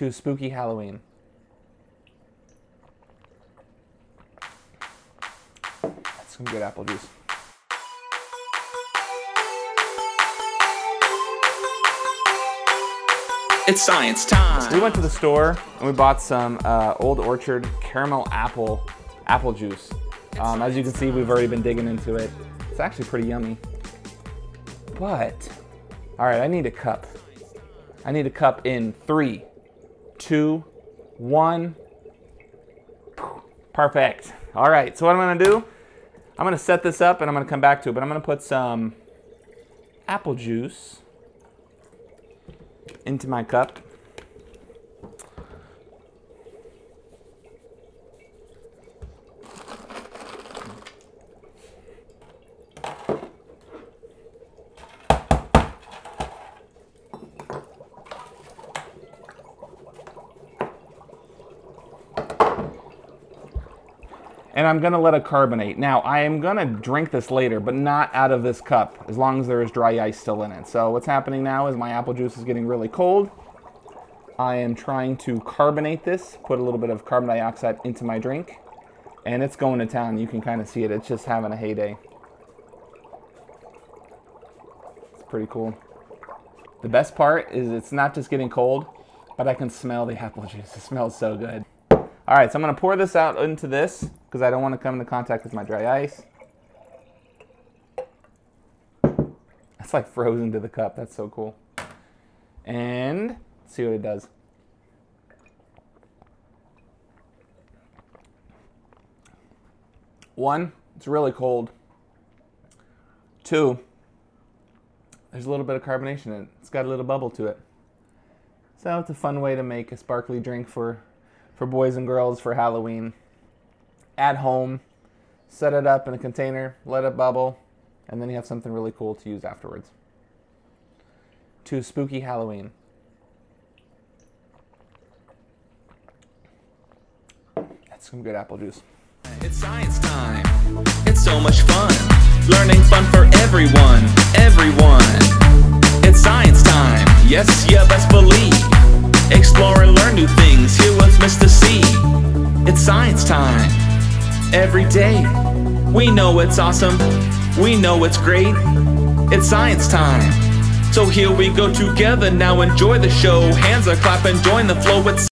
to Spooky Halloween. That's some good apple juice. It's science time. We went to the store and we bought some Old Orchard caramel apple juice. As you can see, we've already been digging into it. It's actually pretty yummy. But, all right, I need a cup. I need a cup in 3, 2, 1. Perfect. All right, so what I'm gonna do, I'm gonna set this up and I'm gonna come back to it, but I'm gonna put some apple juice into my cup. And I'm gonna let it carbonate. Now, I am gonna drink this later, but not out of this cup, as long as there is dry ice still in it. So what's happening now is my apple juice is getting really cold. I am trying to carbonate this, put a little bit of carbon dioxide into my drink, and it's going to town. You can kind of see it. It's just having a heyday. It's pretty cool. The best part is it's not just getting cold, but I can smell the apple juice. It smells so good. All right, so I'm gonna pour this out into this because I don't want to come into contact with my dry ice. That's like frozen to the cup. That's so cool. And let's see what it does. One, it's really cold. Two, there's a little bit of carbonation in it. It's got a little bubble to it. So it's a fun way to make a sparkly drink for boys and girls for Halloween. At home, set it up in a container, let it bubble, and then you have something really cool to use afterwards. To Spooky Halloween. That's some good apple juice. It's science time. It's so much fun. Learning fun for everyone, everyone. It's science time. Yes, yeah, best believe. Explore and learn new things, hear what's missed to see. It's science time, every day. We know it's awesome, we know it's great. It's science time, so here we go together. Now enjoy the show, hands are clapping, join the flow. It's